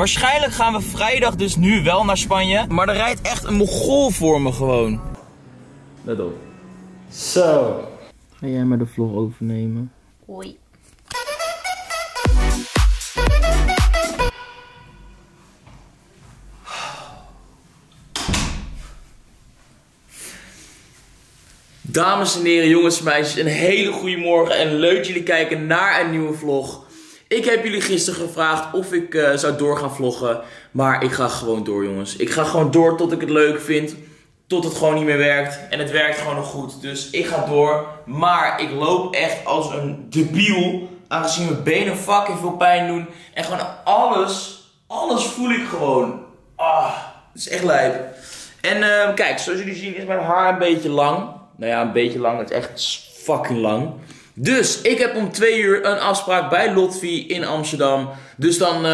Waarschijnlijk gaan we vrijdag dus nu wel naar Spanje. Maar er rijdt echt een Mongool voor me gewoon. Let op. Zo. Ga jij maar de vlog overnemen? Hoi. Dames en heren, jongens en meisjes, een hele goede morgen en leuk dat jullie kijken naar een nieuwe vlog. Ik heb jullie gisteren gevraagd of ik zou doorgaan vloggen, maar ik ga gewoon door, jongens. Ik ga gewoon door tot ik het leuk vind, tot het gewoon niet meer werkt. En het werkt gewoon nog goed, dus ik ga door. Maar ik loop echt als een debiel, aangezien mijn benen fucking veel pijn doen. En gewoon alles voel ik gewoon. Ah, het is echt lijp. En kijk, zoals jullie zien is mijn haar een beetje lang. Nou ja, een beetje lang. Het is echt fucking lang. Dus ik heb om 2 uur een afspraak bij Lotfi in Amsterdam. Dus dan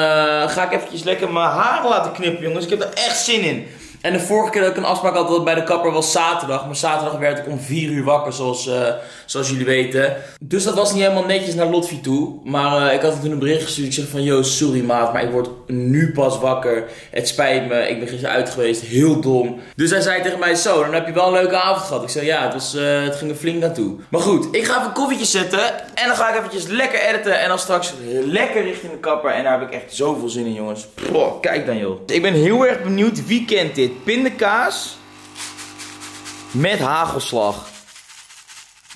ga ik eventjes lekker mijn haar laten knippen, jongens. Ik heb er echt zin in. En de vorige keer dat ik een afspraak had bij de kapper was zaterdag. Maar zaterdag werd ik om 4 uur wakker, zoals jullie weten. Dus dat was niet helemaal netjes naar Lotfi toe. Maar ik had hem toen een bericht gestuurd. Ik zeg van, yo, sorry maat, maar ik word nu pas wakker. Het spijt me, ik ben gisteren uit geweest. Heel dom. Dus hij zei tegen mij, zo, dan heb je wel een leuke avond gehad. Ik zei, ja, het ging er flink naartoe. Maar goed, ik ga even een koffietje zetten. En dan ga ik eventjes lekker editen. En dan straks lekker richting de kapper. En daar heb ik echt zoveel zin in, jongens. Pff, kijk dan, joh. Ik ben heel erg benieuwd, wie kent dit? Pindakaas met hagelslag.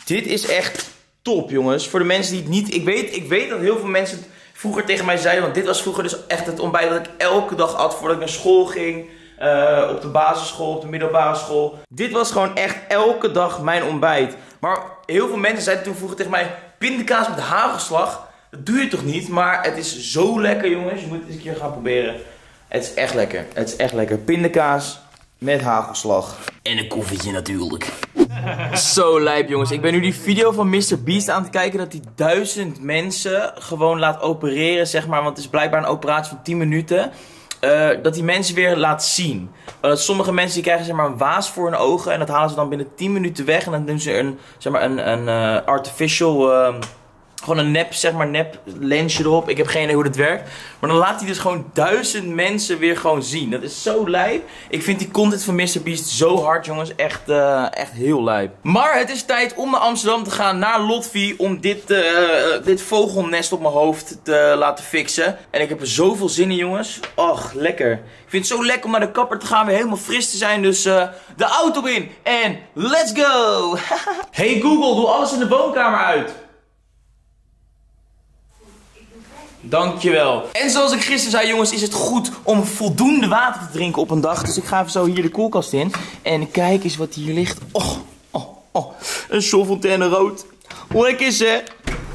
Dit is echt top, jongens. Voor de mensen die het niet... Ik weet dat heel veel mensen het vroeger tegen mij zeiden. Want dit was vroeger dus echt het ontbijt dat ik elke dag at voordat ik naar school ging. Op de basisschool, op de middelbare school. Dit was gewoon echt elke dag mijn ontbijt. Maar heel veel mensen zeiden toen vroeger tegen mij... Pindakaas met hagelslag, dat doe je toch niet? Maar het is zo lekker, jongens. Je moet het eens een keer gaan proberen. Het is echt lekker. Het is echt lekker. Pindakaas met hagelslag. En een koffietje natuurlijk. Zo lijp, jongens. Ik ben nu die video van Mr. Beast aan het kijken dat hij 1000 mensen gewoon laat opereren, zeg maar. Want het is blijkbaar een operatie van 10 minuten. Dat die mensen weer laat zien. Sommige mensen die krijgen, zeg maar, een waas voor hun ogen. En dat halen ze dan binnen 10 minuten weg. En dan doen ze een, zeg maar, een artificial... Gewoon een nep, zeg maar, nep lensje erop. Ik heb geen idee hoe dat werkt. Maar dan laat hij dus gewoon 1000 mensen weer gewoon zien. Dat is zo lijp. Ik vind die content van Mr. Beast zo hard, jongens. Echt, echt heel lijp. Maar het is tijd om naar Amsterdam te gaan, naar Lotfi. Om dit vogelnest op mijn hoofd te laten fixen. En ik heb er zoveel zin in, jongens. Och, lekker. Ik vind het zo lekker om naar de kapper te gaan. Weer helemaal fris te zijn. Dus de auto in. En let's go. Hey Google, doe alles in de woonkamer uit. Dankjewel. En zoals ik gisteren zei, jongens, is het goed om voldoende water te drinken op een dag. Dus ik ga even zo hier de koelkast in. En kijk eens wat hier ligt. Oh, oh, oh. Een solfontaine rood. Lekker zeg.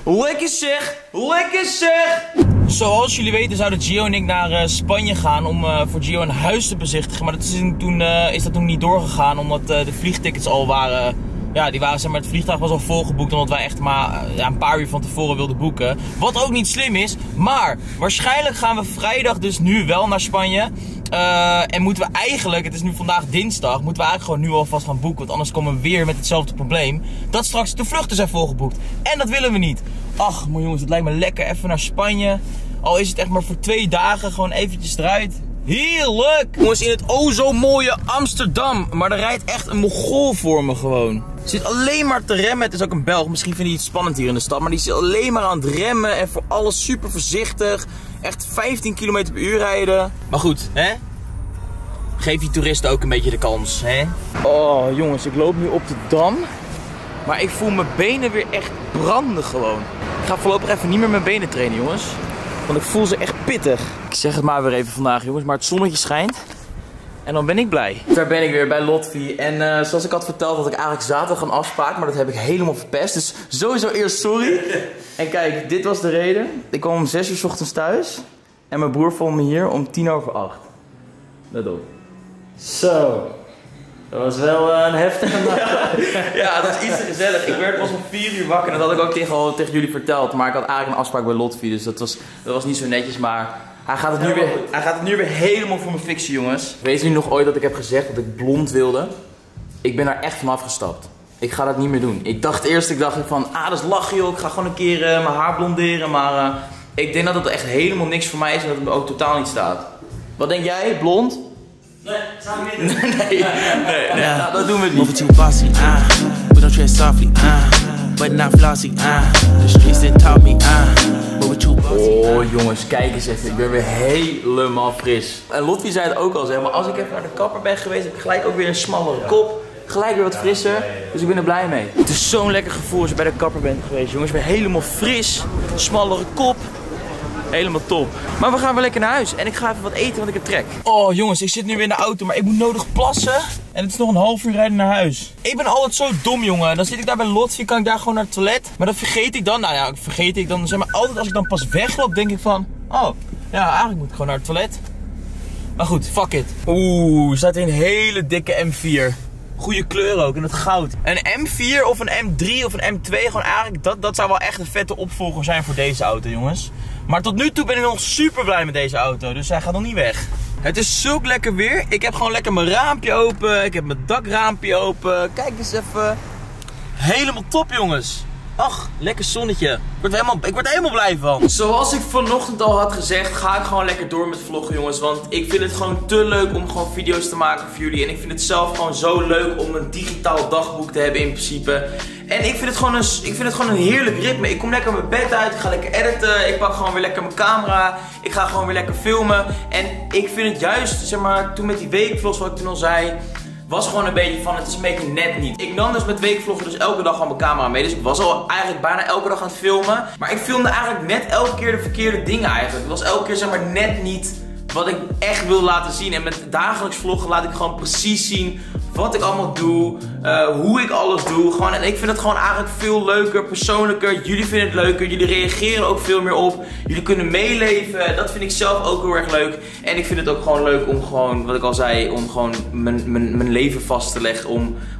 Lekker zeg. Lekker zeg. Zoals jullie weten zouden Gio en ik naar Spanje gaan om voor Gio een huis te bezichtigen. Maar dat is toen niet doorgegaan, omdat de vliegtickets al waren... Ja, die waren, zeg maar, het vliegtuig was al volgeboekt, omdat wij echt maar een paar uur van tevoren wilden boeken. Wat ook niet slim is, maar waarschijnlijk gaan we vrijdag dus nu wel naar Spanje. En moeten we eigenlijk, het is nu vandaag dinsdag, moeten we eigenlijk gewoon nu alvast gaan boeken. Want anders komen we weer met hetzelfde probleem. Dat straks de vluchten zijn volgeboekt. En dat willen we niet. Ach, maar jongens, het lijkt me lekker even naar Spanje. Al is het echt maar voor 2 dagen, gewoon eventjes eruit. Heerlijk! Jongens, in het o zo mooie Amsterdam. Maar er rijdt echt een Mongool voor me gewoon. Zit alleen maar te remmen. Het is ook een Belg. Misschien vindt hij het spannend hier in de stad. Maar die zit alleen maar aan het remmen. En voor alles super voorzichtig. Echt 15 km per uur rijden. Maar goed, hè? Geef die toeristen ook een beetje de kans, hè? Oh, jongens. Ik loop nu op de Dam. Maar ik voel mijn benen weer echt branden gewoon. Ik ga voorlopig even niet meer mijn benen trainen, jongens. Want ik voel ze echt pittig. Ik zeg het maar weer even vandaag, jongens. Maar het zonnetje schijnt. En dan ben ik blij. Daar ben ik weer bij Lotfi. En zoals ik had verteld had ik eigenlijk zaterdag een afspraak. Maar dat heb ik helemaal verpest. Dus sowieso eerst sorry. En kijk, dit was de reden. Ik kwam om 6 uur 's ochtends thuis. En mijn broer vond me hier om 10 over 8. Let op. Zo. Dat was wel een heftige nacht. Ja, dat is iets te gezellig. Ik werd pas om 4 uur wakker. En dat had ik ook tegen jullie verteld. Maar ik had eigenlijk een afspraak bij Lotfi. Dus dat was niet zo netjes. Maar hij gaat het nu weer helemaal voor me fixen, jongens. Weet jullie nog ooit dat ik heb gezegd dat ik blond wilde? Ik ben daar echt van afgestapt. Ik ga dat niet meer doen. Ik dacht eerst van, ah, dat is lachen, joh. Ik ga gewoon een keer mijn haar blonderen. Maar Ik denk dat het echt helemaal niks voor mij is en dat het me ook totaal niet staat. Wat denk jij, blond? Nee, samen niet. Nee, ja, dat doen we niet. Move it too bossy, we don't tread softly, but not flossy, the streets didn't taught me, move it too bossy. Oh jongens, kijk eens even, ik ben weer helemaal fris. En Lotfi zei het ook al, zeg maar, als ik even naar de kapper ben geweest, heb ik gelijk ook weer een smallere kop. Gelijk weer wat frisser, dus ik ben er blij mee. Het is zo'n lekker gevoel als je bij de kapper bent geweest, jongens. Ik ben helemaal fris, smallere kop. Helemaal top. Maar we gaan weer lekker naar huis en ik ga even wat eten, want ik heb trek. Oh jongens, ik zit nu weer in de auto, maar ik moet nodig plassen. En het is nog een half uur rijden naar huis. Ik ben altijd zo dom, jongen. Dan zit ik daar bij Lotfi, kan ik daar gewoon naar het toilet. Maar dat vergeet ik dan. Nou ja, vergeet ik dan. Zeg maar, altijd als ik dan pas wegloop, denk ik van... Oh, ja, eigenlijk moet ik gewoon naar het toilet. Maar goed, fuck it. Oeh, er staat hier een hele dikke M4. Goede kleur ook, in het goud. Een M4 of een M3 of een M2, gewoon eigenlijk, dat zou wel echt een vette opvolger zijn voor deze auto, jongens. Maar tot nu toe ben ik nog super blij met deze auto, dus hij gaat nog niet weg. Het is zulk lekker weer. Ik heb gewoon lekker mijn raampje open, ik heb mijn dakraampje open. Kijk eens even. Helemaal top, jongens. Ach, lekker zonnetje. Ik word er helemaal blij van. Zoals ik vanochtend al had gezegd, ga ik gewoon lekker door met vloggen, jongens. Want ik vind het gewoon te leuk om gewoon video's te maken voor jullie. En ik vind het zelf gewoon zo leuk om een digitaal dagboek te hebben in principe. En ik vind het gewoon een heerlijk ritme. Ik kom lekker mijn bed uit, ik ga lekker editen. Ik pak gewoon weer lekker mijn camera. Ik ga gewoon weer lekker filmen. En ik vind het juist, zeg maar, toen met die weekvlogs wat ik toen al zei... was gewoon een beetje van, het is een beetje net niet. Ik nam dus met weekvloggen dus elke dag al mijn camera mee. Dus ik was al eigenlijk bijna elke dag aan het filmen. Maar ik filmde eigenlijk net elke keer de verkeerde dingen eigenlijk. Het was elke keer, zeg maar, net niet wat ik echt wil laten zien. En met dagelijks vloggen laat ik gewoon precies zien wat ik allemaal doe. Hoe ik alles doe. Gewoon, en ik vind het gewoon eigenlijk veel leuker, persoonlijker. Jullie vinden het leuker. Jullie reageren ook veel meer op. Jullie kunnen meeleven. Dat vind ik zelf ook heel erg leuk. En ik vind het ook gewoon leuk om gewoon, wat ik al zei, om gewoon mijn leven vast te leggen.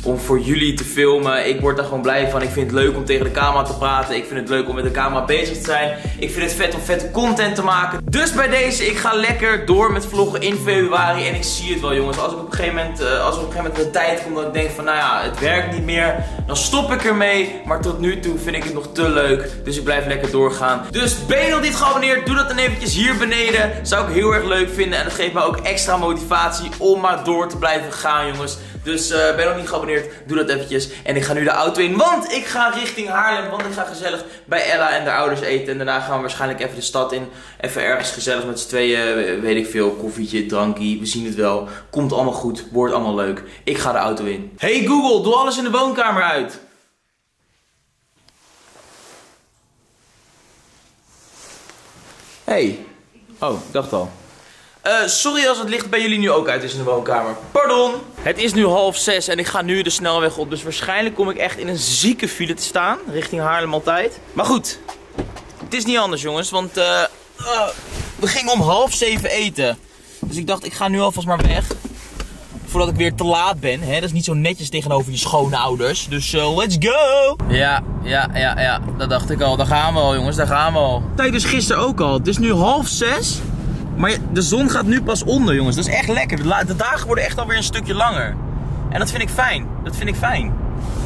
Om voor jullie te filmen. Ik word daar gewoon blij van. Ik vind het leuk om tegen de camera te praten. Ik vind het leuk om met de camera bezig te zijn. Ik vind het vet om vette content te maken. Dus bij deze, ik ga lekker door met vloggen in februari. En ik zie het wel, jongens. Als ik op een gegeven moment, de tijd komt dat ik denk van, nou ja, het werkt niet meer, dan stop ik ermee. Maar tot nu toe vind ik het nog te leuk, dus ik blijf lekker doorgaan. Dus ben je nog niet geabonneerd, doe dat dan eventjes hier beneden. Zou ik heel erg leuk vinden en dat geeft mij ook extra motivatie om maar door te blijven gaan, jongens. Dus ben je nog niet geabonneerd, doe dat eventjes. En ik ga nu de auto in, want ik ga richting Haarlem, want ik ga gezellig bij Ella en haar ouders eten. En daarna gaan we waarschijnlijk even de stad in, even ergens gezellig met z'n tweeën, weet ik veel, koffietje, drankje, we zien het wel. Komt allemaal goed, wordt allemaal leuk. Ik ga de auto in. Hey Google, doe alles in de woonkamer uit. Hey. Oh, ik dacht al. Sorry als het licht bij jullie nu ook uit is in de woonkamer. Pardon. Het is nu 5:30 en ik ga nu de snelweg op. Dus waarschijnlijk kom ik echt in een zieke file te staan. Richting Haarlem altijd. Maar goed. Het is niet anders, jongens. Want we gingen om 6:30 eten. Dus ik dacht, ik ga nu alvast maar weg. Voordat ik weer te laat ben. Hè? Dat is niet zo netjes tegenover je schoonouders. Dus let's go! Ja. Dat dacht ik al. Daar gaan we al, jongens. Daar gaan we al. Kijk, dus gisteren ook al. Het is nu 5:30. Maar de zon gaat nu pas onder, jongens. Dat is echt lekker. De dagen worden echt alweer een stukje langer. En dat vind ik fijn.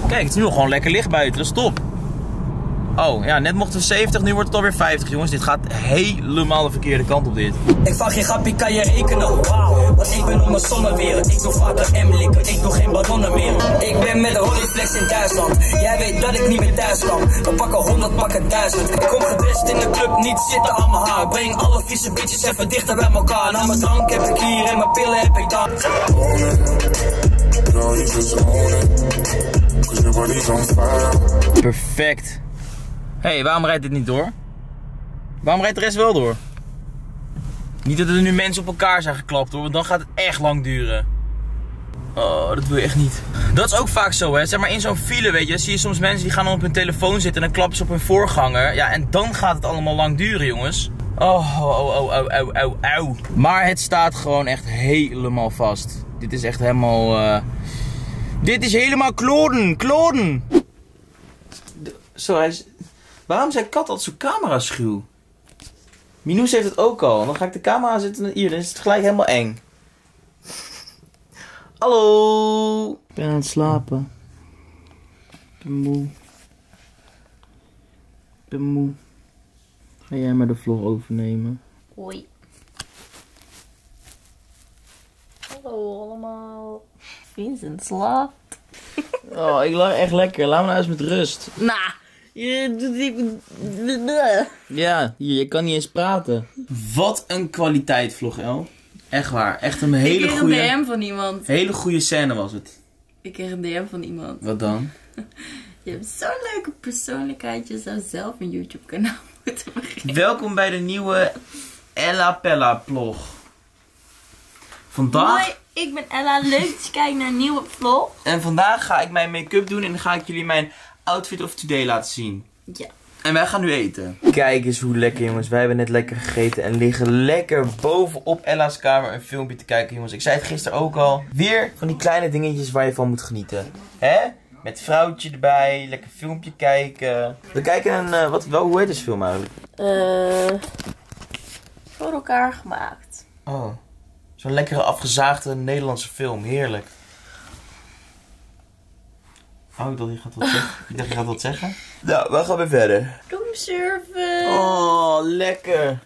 Kijk, het is nu al gewoon lekker licht buiten. Dat is top. Oh, ja, net mochten we 70, nu wordt het alweer 50, jongens. Dit gaat helemaal de verkeerde kant op dit. Ik vraag geen grapje, kan je rekenen? Wauw, want ik ben op mijn zonnewereld. Ik doe vaker M-likken, ik doe geen ballonnen meer. Ik ben met de Holyflex in Duitsland. Jij weet dat ik niet meer thuis kwam. We pakken 100, pakken 1000. Ik kom gedrest in de club, niet zitten aan mijn haar. Breng alle vieze bitches even dichter bij elkaar. Na mijn drank heb ik hier en mijn pillen heb ik daar. Perfect. Hé, waarom rijdt dit niet door? Waarom rijdt de rest wel door? Niet dat er nu mensen op elkaar zijn geklapt, hoor, want dan gaat het echt lang duren. Oh, dat wil je echt niet. Dat is ook vaak zo, hè. Zeg maar, in zo'n file, weet je, zie je soms mensen die gaan op hun telefoon zitten en dan klappen ze op hun voorganger. Ja, en dan gaat het allemaal lang duren, jongens. Oh. Maar het staat gewoon echt helemaal vast. Dit is echt helemaal... Dit is helemaal kloden. Zo, hij is... Waarom zijn kat altijd zo camera-schuw? Minoes heeft het ook al. Dan ga ik de camera aanzetten en hier, dan is het gelijk helemaal eng. Hallo! Ik ben aan het slapen. Ik ben moe. Ga jij maar de vlog overnemen. Hoi. Hallo allemaal. Vincent slaapt. Oh, ik lag echt lekker. Laat me nou eens met rust. Nah. Ja, je kan niet eens praten. Wat een kwaliteit vlog, El. Echt waar. Echt een hele goede... Ik kreeg een DM van iemand. Hele goede scène was het. Ik kreeg een DM van iemand. Wat dan? Je hebt zo'n leuke persoonlijkheid. Je zou zelf een YouTube kanaal moeten beginnen. Welkom bij de nieuwe Ella Pella vlog. Vandaag... Hoi, ik ben Ella. Leuk dat je kijkt naar een nieuwe vlog. En vandaag ga ik mijn make-up doen en dan ga ik jullie mijn outfit of today laten zien. Ja. En wij gaan nu eten. Kijk eens hoe lekker, jongens. Wij hebben net lekker gegeten en liggen lekker bovenop Ella's kamer een filmpje te kijken, jongens. Ik zei het gisteren ook al. Weer van die kleine dingetjes waar je van moet genieten. Hè? Met vrouwtje erbij, lekker filmpje kijken. We kijken een, hoe heet dit film eigenlijk? Voor elkaar gemaakt. Oh. Zo'n lekkere afgezaagde Nederlandse film. Heerlijk. Oh, ik dacht, je gaat wat zeggen. Nou, we gaan weer verder. Kom surfen. Oh, lekker.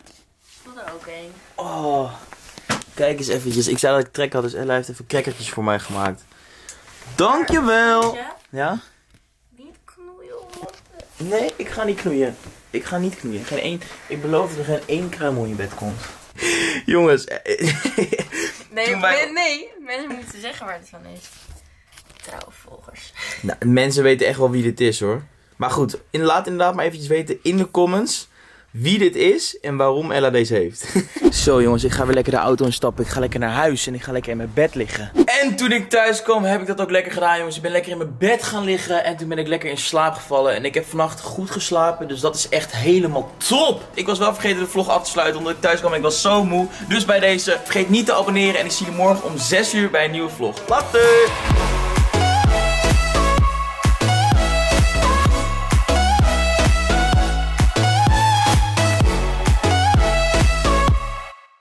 Doe er ook een. Oh. Kijk eens eventjes. Ik zei dat ik trek had, dus Ella heeft even crackertjes voor mij gemaakt. Dankjewel. Ja? Niet knoeien, hoor. Nee, ik ga niet knoeien. Ik ga niet knoeien. Geen één, ik beloof dat er geen één kruimel in je bed komt. Jongens. Nee, mensen moeten zeggen waar het van is. Trouwvolgers. Nou, mensen weten echt wel wie dit is, hoor. Maar goed, laat inderdaad maar eventjes weten in de comments wie dit is en waarom Ella deze heeft. Zo, jongens, ik ga weer lekker de auto instappen. Ik ga lekker naar huis en ik ga lekker in mijn bed liggen. En toen ik thuis kwam heb ik dat ook lekker gedaan, jongens. Ik ben lekker in mijn bed gaan liggen en toen ben ik lekker in slaap gevallen. En ik heb vannacht goed geslapen, dus dat is echt helemaal top. Ik was wel vergeten de vlog af te sluiten omdat ik thuis kwam en ik was zo moe. Dus bij deze, vergeet niet te abonneren en ik zie je morgen om 6 uur bij een nieuwe vlog. Later!